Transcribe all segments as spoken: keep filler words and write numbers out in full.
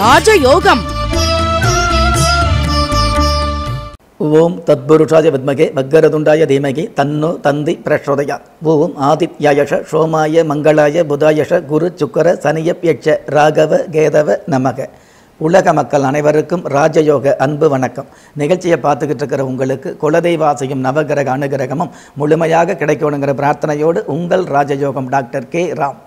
ராஜயோகம். ஓம் தத்புருஷாய வித்மகே வக்கரதுண்டாய தீமகி தன்னோ தந்தி பிரச்சோதயாத். ஓம் ஆதித்யாயஷ சோமாய மங்களாய புதாயஷ குரு சுக்கர சனியப்யட்ச ராகவ கேதவ நமக. உலக மக்கள் அனைவருக்கும் ராஜயோக அன்பு வணக்கம். நிகழ்ச்சியை பார்த்துக்கிட்டு இருக்கிற உங்களுக்கு குலதெய்வாசையும் நவகிரக அனுகிரகமும் முழுமையாக கிடைக்கணுங்கிற பிரார்த்தனையோடு உங்கள் ராஜயோகம் டாக்டர் கே ராம்.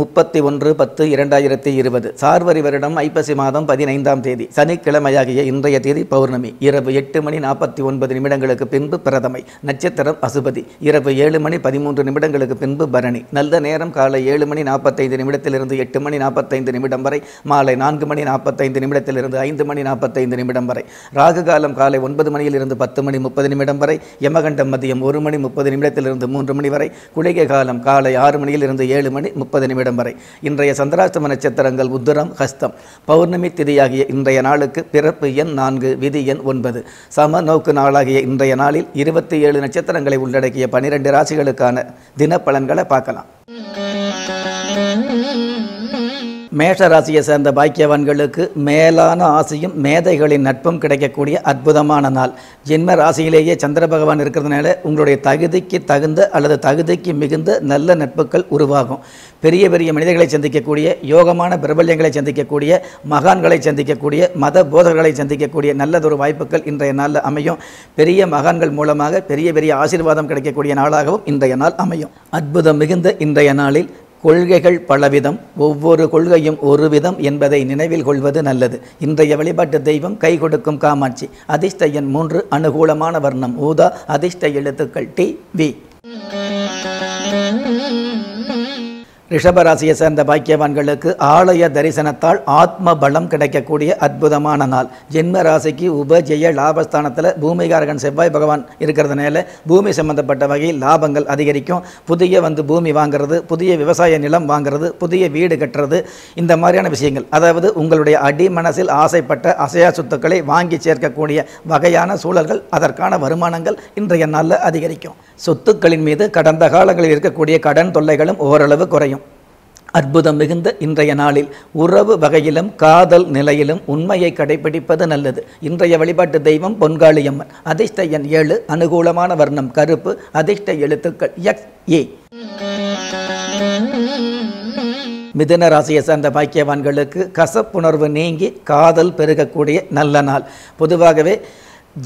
முப்பத்தி ஒன்று பத்து இரண்டாயிரத்தி இருபது சார்வரி வருடம் ஐப்பசி மாதம் பதினைந்தாம் தேதி சனிக்கிழமையாகிய இன்றைய தேதி பௌர்ணமி. இரவு எட்டு மணி நாற்பத்தி ஒன்பது நிமிடங்களுக்கு பின்பு பிரதமை. நட்சத்திரம் அசுபதி. இரவு ஏழு மணி பதிமூன்று நிமிடங்களுக்கு பின்பு பரணி. நல்ல நேரம் காலை ஏழு மணி நாற்பத்தைந்து நிமிடத்திலிருந்து எட்டு மணி நாற்பத்தைந்து நிமிடம் வரை, மாலை நான்கு மணி நாற்பத்தைந்து நிமிடத்திலிருந்து ஐந்து மணி நாற்பத்தைந்து நிமிடம் வரை. ராகுகாலம் காலை ஒன்பது மணியிலிருந்து பத்து மணி முப்பது நிமிடம் வரை. யமகண்டம் மதியம் ஒரு மணி முப்பது நிமிடத்திலிருந்து மூன்று மணி வரை. குளிகை காலம் காலை ஆறு மணியிலிருந்து ஏழு மணி முப்பது நிமிடம் வரை. இன்றைய சந்திராஷ்டம நட்சத்திரங்கள் உத்திரம் ஹஸ்தம். பௌர்ணமி திதியாகிய இன்றைய நாளுக்கு பிறப்பு எண் நான்கு, விதி எண் ஒன்பது. சம நோக்கு நாளாகிய இன்றைய நாளில் இருபத்தி ஏழு நட்சத்திரங்களை உள்ளடக்கிய பனிரெண்டு ராசிகளுக்கான தினப்பலன்களை பார்க்கலாம். மேஷ ராசியை சேர்ந்த பாக்கியவான்களுக்கு மேலான ஆசையும் மேதைகளின் நட்பும் கிடைக்கக்கூடிய அற்புதமான நாள். ஜென்ம ராசியிலேயே சந்திர பகவான் இருக்கிறதுனால உங்களுடைய தகுதிக்கு தகுந்த அல்லது தகுதிக்கு மிகுந்த நல்ல நட்புகள் உருவாகும். பெரிய பெரிய மனிதர்களை சந்திக்கக்கூடிய, யோகமான பிரபல்யங்களை சந்திக்கக்கூடிய, மகான்களை சந்திக்கக்கூடிய, மத போதகர்களை சந்திக்கக்கூடிய நல்லதொரு வாய்ப்புகள் இன்றைய நாளில் அமையும். பெரிய மகான்கள் மூலமாக பெரிய பெரிய ஆசீர்வாதம் கிடைக்கக்கூடிய நாளாகவும் இன்றைய நாள் அமையும். அற்புதம் மிகுந்த இன்றைய நாளில் கொள்கைகள் பலவிதம், ஒவ்வொரு கொள்கையும் ஒரு விதம் என்பதை நினைவில் கொள்வது நல்லது. இன்றைய வழிபாட்டு தெய்வம் கை கொடுக்கும் காமாட்சி. அதிர்ஷ்ட எண் மூன்று, அனுகூலமான வர்ணம் ஊதா, அதிர்ஷ்ட எழுத்துக்கள் டி வி. ரிஷபராசியை சேர்ந்த பாக்கியவான்களுக்கு ஆலய தரிசனத்தால் ஆத்ம பலம் கிடைக்கக்கூடிய அற்புதமான நாள். ஜென்ம ராசிக்கு உபஜெய லாபஸ்தானத்தில் பூமிகாரகன் செவ்வாய் பகவான் இருக்கிறதுனால பூமி சம்பந்தப்பட்ட வகையில் லாபங்கள் அதிகரிக்கும். புதிய வந்து பூமி வாங்கிறது, புதிய விவசாய நிலம் வாங்கிறது, புதிய வீடு கட்டுறது, இந்த மாதிரியான விஷயங்கள், அதாவது உங்களுடைய அடி மனசில் ஆசைப்பட்ட அசையா சொத்துக்களை வாங்கி சேர்க்கக்கூடிய வகையான சூழல்கள், அதற்கான வருமானங்கள் இன்றைய நாளில் அதிகரிக்கும். சொத்துக்களின் மீது கடந்த காலங்களில் இருக்கக்கூடிய கடன் தொல்லைகளும் ஓரளவு குறையும். அற்புதம் மிகுந்த இன்றைய நாளில் உறவு வகையிலும் காதல் நிலையிலும் உண்மையை கடைபிடிப்பது நல்லது. இன்றைய வழிபாட்டு தெய்வம் பொன்காளியம்மன். அதிர்ஷ்ட எண் ஏழு, அனுகூலமான வர்ணம் கருப்பு, அதிர்ஷ்ட எழுத்துக்கள் எக்ஸ் ஏ. மிதுன ராசியை சார்ந்த பாக்கியவான்களுக்கு கசப்புணர்வு நீங்கி காதல் பெருகக்கூடிய நல்ல நாள். பொதுவாகவே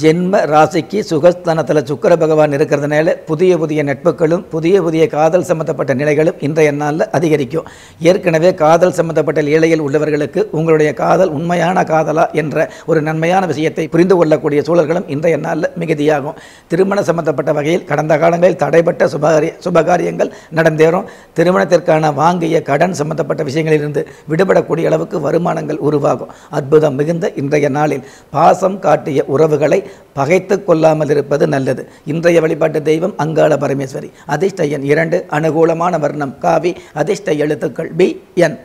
ஜென்ம ராசிக்கு சுகஸ்தானத்தில் சுக்கர பகவான் இருக்கிறதுனால புதிய புதிய நட்புகளும் புதிய புதிய காதல் சம்பந்தப்பட்ட நிலைகளும் இன்றைய நாளில் அதிகரிக்கும். ஏற்கனவே காதல் சம்பந்தப்பட்ட நிலையில் உள்ளவர்களுக்கு உங்களுடைய காதல் உண்மையான காதலா என்ற ஒரு நன்மையான விஷயத்தை புரிந்து கொள்ளக்கூடிய சூழல்களும் இன்றைய நாளில் மிகுதியாகும். திருமண சம்பந்தப்பட்ட வகையில் கடந்த காலங்களில் தடைபட்ட சுபகாரிய சுபகாரியங்கள் நடந்தேறும். திருமணத்திற்கான வாங்கிய கடன் சம்பந்தப்பட்ட விஷயங்களிலிருந்து விடுபடக்கூடிய அளவுக்கு வருமானங்கள் உருவாகும். அற்புதம் மிகுந்த இன்றைய நாளில் பாசம் காட்டிய உறவுகளை பகைத்து கொள்ளாமல் இருப்பது நல்லது. இன்றைய வழிபாட்டு தெய்வம் அங்காள பரமேஸ்வரி. அதிர்ஷ்ட எண் இரண்டு, அனுகூலமான வர்ணம் காவி, அதிர்ஷ்ட எழுத்துக்கள் பி என்.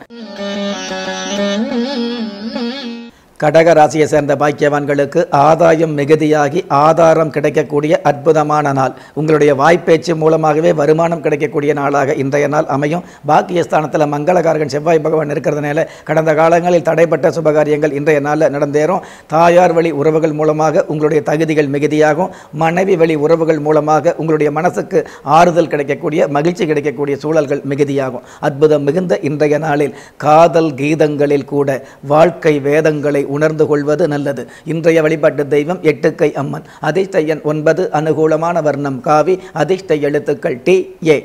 கடக ராசியை சேர்ந்த பாக்கியவான்களுக்கு ஆதாயம் மிகுதியாகி ஆதாரம் கிடைக்கக்கூடிய அற்புதமான நாள். உங்களுடைய வாய்ப்பேச்சு மூலமாகவே வருமானம் கிடைக்கக்கூடிய நாளாக இன்றைய நாள் அமையும். பாக்கியஸ்தானத்தில் மங்களகாரகன் செவ்வாய் பகவான் இருக்கிறதுனால கடந்த காலங்களில் தடைப்பட்ட சுபகாரியங்கள் இன்றைய நாளில் நடந்தேறும். தாயார் வழி உறவுகள் மூலமாக உங்களுடைய தகுதிகள் மிகுதியாகும். மனைவி வழி உறவுகள் மூலமாக உங்களுடைய மனசுக்கு ஆறுதல் கிடைக்கக்கூடிய, மகிழ்ச்சி கிடைக்கக்கூடிய சூழல்கள் மிகுதியாகும். அற்புதம் மிகுந்த இன்றைய நாளில் காதல் கீதங்களில் கூட வாழ்க்கை வேதங்களை உணர்ந்து கொள்வது நல்லது. இன்றைய வழிபாட்டு தெய்வம் எட்டுக்கை அம்மன். அதிர்ஷ்ட எண் ஒன்பது, அனுகூலமான வர்ணம் காவி, அதிர்ஷ்ட எழுத்துக்கள் டி ஏ.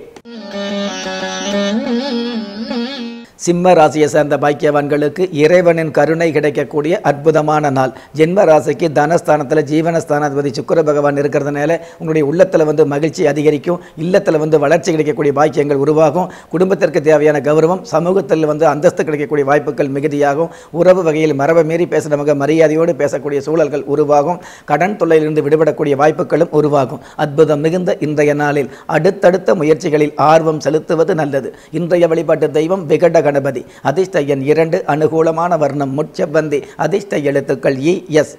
சிம்ம ராசியை சேர்ந்த பாக்கியவான்களுக்கு இறைவனின் கருணை கிடைக்கக்கூடிய அற்புதமான நாள். ஜென்ம ராசிக்கு தனஸ்தானத்தில் ஜீவனஸ்தானாதிபதி சுக்கிர பகவான் இருக்கிறதுனால உங்களுடைய உள்ளத்தில் வந்து மகிழ்ச்சி அதிகரிக்கும். இல்லத்தில் வந்து வளர்ச்சி கிடைக்கக்கூடிய பாக்கியங்கள் உருவாகும். குடும்பத்திற்கு தேவையான கௌரவம், சமூகத்தில் வந்து அந்தஸ்து கிடைக்கக்கூடிய வாய்ப்புகள் மிகுதியாகும். உறவு வகையில் மரபை மீறி பேசுகிறவங்க மரியாதையோடு பேசக்கூடிய சூழல்கள் உருவாகும். கடன் தொல்லையிலிருந்து விடுபடக்கூடிய வாய்ப்புகளும் உருவாகும். அற்புதம் மிகுந்த இன்றைய நாளில் அடுத்தடுத்த முயற்சிகளில் ஆர்வம் செலுத்துவது நல்லது. இன்றைய வழிபாட்டு தெய்வம் விகட கணபதி. அதிர்ஷ்ட எண் இரண்டு, அனுகூலமான வர்ணம் முச்சபந்தி, அதிர்ஷ்ட எழுத்துக்கள் இ எஸ்.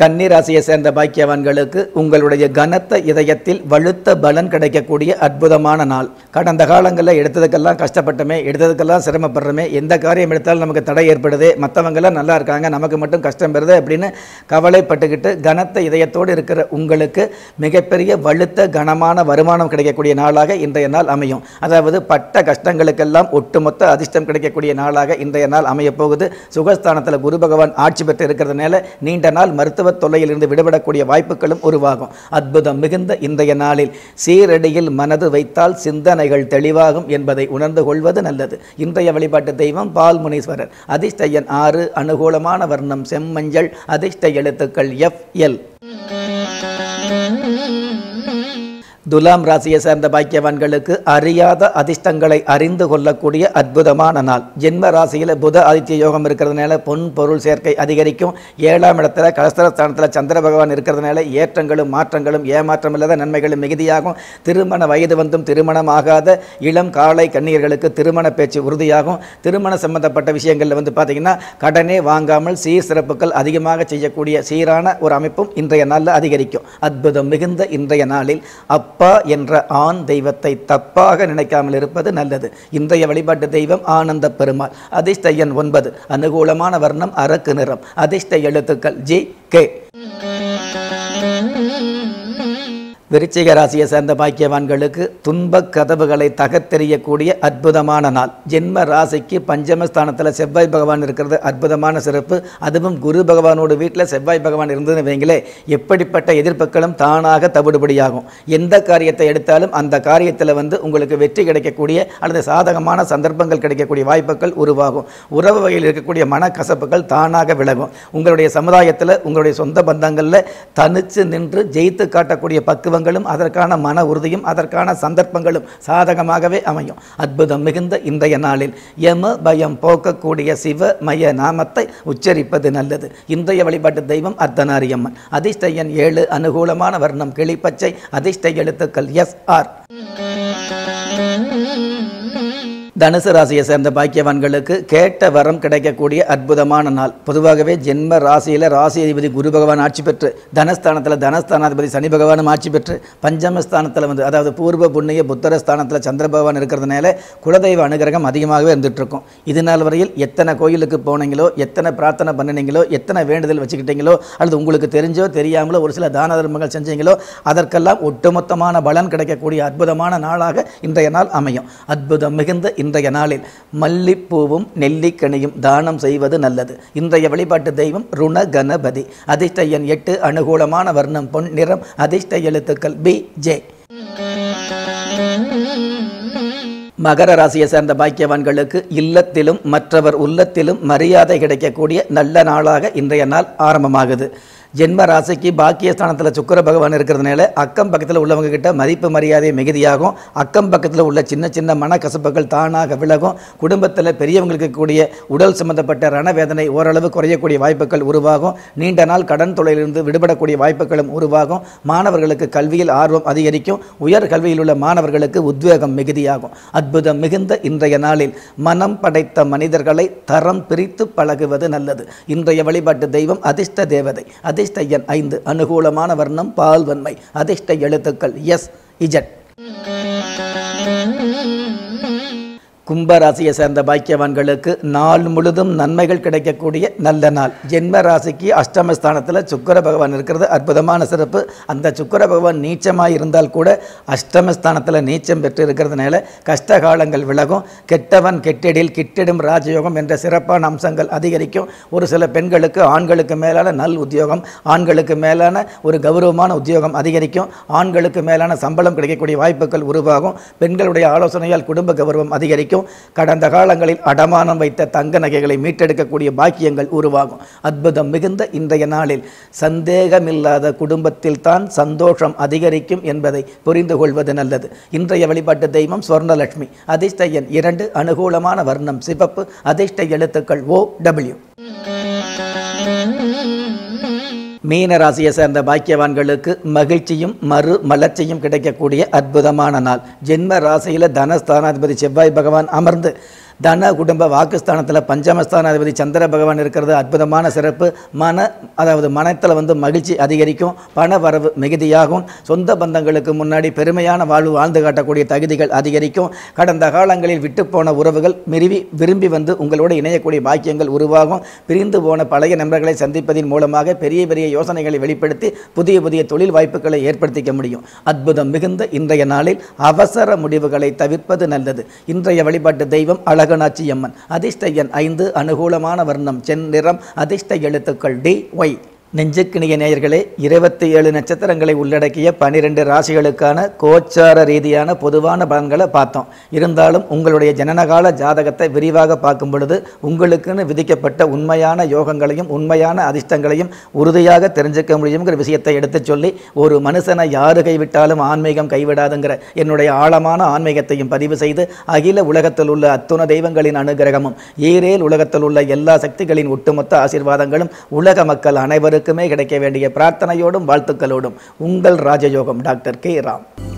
கன்னி ராசியை சேர்ந்த பாக்கியவான்களுக்கு உங்களுடைய கனத்த இதயத்தில் வலுத்த பலன் கிடைக்கக்கூடிய அற்புதமான நாள். கடந்த காலங்களில் எடுத்ததுக்கெல்லாம் கஷ்டப்பட்டமே, எடுத்ததுக்கெல்லாம் சிரமப்படுறமே, எந்த காரியம் எடுத்தாலும் நமக்கு தடை ஏற்படுது, மற்றவங்களாம் நல்லா இருக்காங்க நமக்கு மட்டும் கஷ்டம் பெறுது அப்படின்னு கவலைப்பட்டுக்கிட்டு கனத்த இதயத்தோடு இருக்கிற உங்களுக்கு மிகப்பெரிய வலுத்த கனமான வருமானம் கிடைக்கக்கூடிய நாளாக இன்றைய நாள் அமையும். அதாவது பட்ட கஷ்டங்களுக்கெல்லாம் ஒட்டுமொத்த அதிர்ஷ்டம் கிடைக்கக்கூடிய நாளாக இன்றைய நாள் அமையப்போகுது. சுகஸ்தானத்தில் குரு பகவான் ஆட்சி பெற்று இருக்கிறதுனால நீண்ட நாள் மருத்துவ தொல்லையிலிருந்து விடுபடக்கூடிய வாய்ப்புகளும் உருவாகும். அற்புதம் மிகுந்த இன்றைய நாளில் சீரடியில் மனது வைத்தால் சிந்தனைகள் தெளிவாகும் என்பதை உணர்ந்து கொள்வது நல்லது. இன்றைய வழிபாட்டு தெய்வம் பால்முனீஸ்வரர். அதிர்ஷ்ட எண் ஆறு. அனுகூலமான வர்ணம் செம்மஞ்சள். அதிர்ஷ்ட எழுத்துக்கள் எஃப் எல். துலாம் ராசியை சேர்ந்த பாக்கியவான்களுக்கு அறியாத அதிர்ஷ்டங்களை அறிந்து கொள்ளக்கூடிய அற்புதமான நாள். ஜென்ம ராசியில் புத ஆதித்ய யோகம் இருக்கிறதுனால பொன் பொருள் சேர்க்கை அதிகரிக்கும். ஏழாம் இடத்துல கலஸ்தரஸ்தானத்தில் சந்திர பகவான் இருக்கிறதுனால ஏற்றங்களும் மாற்றங்களும் ஏமாற்றம் இல்லாத நன்மைகளும் மிகுதியாகும். திருமண வயது வந்தும் திருமணம் ஆகாத இளம் காலை கன்னியர்களுக்கு திருமண பேச்சு உறுதியாகும். திருமண சம்பந்தப்பட்ட விஷயங்களில் வந்து பார்த்திங்கன்னா கடனே வாங்காமல் சீர் சிறப்புகள் அதிகமாக செய்யக்கூடிய சீரான ஒரு அமைப்பும் இன்றைய நாளில் அதிகரிக்கும். அற்புதம் மிகுந்த இன்றைய நாளில் அப் அப்பா என்ற ஆண் தெய்வத்தை தப்பாக நினைக்காமல் இருப்பது நல்லது. இன்றைய வழிபாட்டு தெய்வம் ஆனந்த பெருமாள். அதிர்ஷ்ட எண் ஒன்பது. அனுகூலமான வர்ணம் அரக்கு நிறம். அதிர்ஷ்ட எழுத்துக்கள் ஜி கே. விருச்சிக ராசியை சேர்ந்த பாக்கியவான்களுக்கு துன்ப கதவுகளை தகத்தெறியக்கூடிய அற்புதமான நாள். ஜென்ம ராசிக்கு பஞ்சமஸ்தானத்தில் செவ்வாய் பகவான் இருக்கிறது அற்புதமான சிறப்பு. அதுவும் குரு பகவானோட வீட்டில் செவ்வாய் பகவான் இருந்ததுன்னு வைங்களே, எப்படிப்பட்ட எதிர்ப்புகளும் தானாக தவிடுபடியாகும். எந்த காரியத்தை எடுத்தாலும் அந்த காரியத்தில் வந்து உங்களுக்கு வெற்றி கிடைக்கக்கூடிய அல்லது சாதகமான சந்தர்ப்பங்கள் கிடைக்கக்கூடிய வாய்ப்புகள் உருவாகும். உறவு வகையில் இருக்கக்கூடிய மனக்கசப்புகள் தானாக விலகும். உங்களுடைய சமுதாயத்தில் உங்களுடைய சொந்த பந்தங்களில் தனித்து நின்று ஜெயித்து காட்டக்கூடிய பக்குவங்கள் அதற்கான மன உறுதியும் அதற்கான சந்தர்ப்பங்களும் சாதகமாகவே அமையும். அற்புதம் மிகுந்த இன்றைய நாளில் யம பயம் போக்கக்கூடிய சிவமய நாமத்தை உச்சரிப்பது நல்லது. இன்றைய வழிபாட்டு தெய்வம் அர்த்தநாரியம்மன். அதிர்ஷ்ட எண் ஏழு. அனுகூலமான வர்ணம் கிளிப்பச்சை. அதிர்ஷ்ட எழுத்துக்கள் எஸ் ஆர். தனுசு ராசியை சேர்ந்த பாக்கியவான்களுக்கு கேட்ட வரம் கிடைக்கக்கூடிய அற்புதமான நாள். பொதுவாகவே ஜென்ம ராசியில் ராசி அதிபதி குரு பகவான் ஆட்சி பெற்று, தனஸ்தானத்தில் தனஸ்தானாதிபதி சனி பகவானும் ஆட்சி பெற்று, பஞ்சமஸ்தானத்தில் வந்து அதாவது பூர்வ புண்ணிய புத்திரஸ்தானத்தில் சந்திர பகவான் இருக்கிறதுனால குலதெய்வ அனுகிரகம் அதிகமாகவே இருந்துகிட்ருக்கும். இது நாள் வரையில் எத்தனை கோயிலுக்கு போனீங்களோ, எத்தனை பிரார்த்தனை பண்ணினீங்களோ, எத்தனை வேண்டுதல் வச்சுக்கிட்டீங்களோ, அல்லது உங்களுக்கு தெரிஞ்சோ தெரியாமலோ ஒரு சில தான தர்மங்கள் செஞ்சீங்களோ, அதற்கெல்லாம் ஒட்டுமொத்தமான பலன் கிடைக்கக்கூடிய அற்புதமான நாளாக இன்றைய நாள் அமையும். அற்புதம் மிகுந்த இன்றைய நாளில் மல்லிப்பூவும் நெல்லிக்கனியும் தானம் செய்வது நல்லது. இன்றைய வழிபாட்டு தெய்வம் ருணகணபதி. அதிர்ஷ்ட எண் எட்டு. அனுகூலமான வர்ணம் பொன் நிறம். அதிர்ஷ்ட எழுத்துக்கள் பி ஜே. மகர ராசியை சேர்ந்த பாக்கியவான்களுக்கு இல்லத்திலும் மற்றவர் உள்ளத்திலும் மரியாதை கிடைக்கக்கூடிய நல்ல நாளாக இன்றைய நாள் ஆரம்பமாகுது. ஜென்ம ராசிக்கு பாக்கியஸ்தானத்தில் சுக்கிர பகவான் இருக்கிறதுனால அக்கம் பக்கத்தில் உள்ளவங்க கிட்ட மதிப்பு மரியாதை மிகுதியாகும். அக்கம் பக்கத்தில் உள்ள சின்ன சின்ன மனக்கசப்புகள் தானாக விலகும். குடும்பத்தில் பெரியவங்களுக்கு கூடிய உடல் சம்பந்தப்பட்ட ரணவேதனை ஓரளவு குறையக்கூடிய வாய்ப்புகள் உருவாகும். நீண்ட நாள் கடன் தொழிலிருந்து விடுபடக்கூடிய வாய்ப்புகளும் உருவாகும். மாணவர்களுக்கு கல்வியில் ஆர்வம் அதிகரிக்கும். உயர் கல்வியில் உள்ள மாணவர்களுக்கு உத்வேகம் மிகுதியாகும். அற்புதம் மிகுந்த இன்றைய நாளில் மனம் படைத்த மனிதர்களை தரம் பிரித்து பழகுவது நல்லது. இன்றைய வழிபாட்டு தெய்வம் அதிர்ஷ்ட தேவதை. அதிர்ஷ்ட எண் ஐந்து. அனுகூலமான வர்ணம் பால்வன்மை. அதிர்ஷ்ட எழுத்துக்கள் எஸ் இஜட். கும்ப ராசியை சேர்ந்த பாக்கியவான்களுக்கு நாள் முழுதும் நன்மைகள் கிடைக்கக்கூடிய நல்ல நாள். ஜென்ம ராசிக்கு அஷ்டமஸ்தானத்தில் சுக்கிர பகவான் இருக்கிறது அற்புதமான சிறப்பு. அந்த சுக்கிர பகவான் நீச்சமாக இருந்தால் கூட அஷ்டமஸ்தானத்தில் நீச்சம் பெற்று இருக்கிறதுனால கஷ்ட காலங்கள் விலகும். கெட்டவன் கெட்டிடில் கிட்டிடும் ராஜயோகம் என்ற சிறப்பான அம்சங்கள் அதிகரிக்கும். ஒரு சில பெண்களுக்கு ஆண்களுக்கு மேலான நல் உத்தியோகம், ஆண்களுக்கு மேலான ஒரு கௌரவமான உத்தியோகம் அதிகரிக்கும். ஆண்களுக்கு மேலான சம்பளம் கிடைக்கக்கூடிய வாய்ப்புகள் உருவாகும். பெண்களுடைய ஆலோசனையால் குடும்ப கௌரவம் அதிகரிக்கும். கடந்த காலங்களில் அடமானம் வைத்த தங்க நகைகளை மீட்டெடுக்கக்கூடிய பாக்கியங்கள் உருவாகும். அற்புதம் மிகுந்த இன்றைய நாளில் சந்தேகமில்லாத குடும்பத்தில் தான் சந்தோஷம் அதிகரிக்கும் என்பதை புரிந்து கொள்வது நல்லது. இன்றைய வழிபாட்டு தெய்வம் சுவர்ணலட்சுமி. அதிர்ஷ்ட எண் இரண்டு. அனுகூலமான வர்ணம் சிவப்பு. அதிர்ஷ்ட எழுத்துக்கள் ஓ டபிள்யூ. மீன ராசியை சேர்ந்த பாக்கியவான்களுக்கு மகிழ்ச்சியும் மறு மலர்ச்சியும் கிடைக்கக்கூடிய அற்புதமான நாள். ஜென்ம ராசியில் தனஸ்தானாதிபதி செவ்வாய் பகவான் அமர்ந்து தன குடும்ப வாக்குஸ்தானத்தில் பஞ்சமஸ்தானாதிபதி சந்திர பகவான் இருக்கிறது அற்புதமான சிறப்பு. மன அதாவது மனத்தில் வந்து மகிழ்ச்சி அதிகரிக்கும், பண வரவு மிகுதியாகும், சொந்த பந்தங்களுக்கு முன்னாடி பெருமையான வாழ்வு வாழ்ந்து காட்டக்கூடிய தகுதிகள் அதிகரிக்கும். கடந்த காலங்களில் விட்டுப்போன உறவுகள் மிருவி விரும்பி வந்து உங்களோடு இணையக்கூடிய பாக்கியங்கள் உருவாகும். பிரிந்து போன பழைய நண்பர்களை சந்திப்பதின் மூலமாக பெரிய பெரிய யோசனைகளை வெளிப்படுத்தி புதிய புதிய தொழில் வாய்ப்புகளை ஏற்படுத்திக்க முடியும். அற்புதம் மிகுந்த இன்றைய நாளில் அவசர முடிவுகளை தவிர்ப்பது நல்லது. இன்றைய வழிபாட்டு தெய்வம் அழகனாச்சி அம்மன். அதிர்ஷ்ட எண் ஐந்து, அனுகூலமான வர்ணம் செந்நிறம், அதிர்ஷ்ட எழுத்துக்கள் டி ஒய். நெஞ்சுக்கினிய நேயர்களே, இருபத்தி ஏழு நட்சத்திரங்களை உள்ளடக்கிய பனிரெண்டு ராசிகளுக்கான கோச்சார ரீதியான பொதுவான பலன்களை பார்த்தோம். இருந்தாலும் உங்களுடைய ஜனனகால ஜாதகத்தை விரிவாக பார்க்கும் பொழுது உங்களுக்குன்னு விதிக்கப்பட்ட உண்மையான யோகங்களையும் உண்மையான அதிர்ஷ்டங்களையும் உறுதியாக தெரிஞ்சுக்க முடியுங்கிற விஷயத்தை எடுத்து சொல்லி, ஒரு மனுஷனை யாரு கைவிட்டாலும் ஆன்மீகம் கைவிடாதுங்கிற என்னுடைய ஆழமான ஆன்மீகத்தையும் பதிவு செய்து, அகில உலகத்தில் உள்ள அத்துணை தெய்வங்களின் அனுகிரகமும் ஈரேல் உலகத்தில் உள்ள எல்லா சக்திகளின் ஒட்டுமொத்த ஆசீர்வாதங்களும் உலக மக்கள் அனைவருக்கும் கிடைக்க வேண்டிய பிரார்த்தனையோடும் வாழ்த்துக்களோடும் உங்கள் ராஜயோகம் டாக்டர் கே ராம்.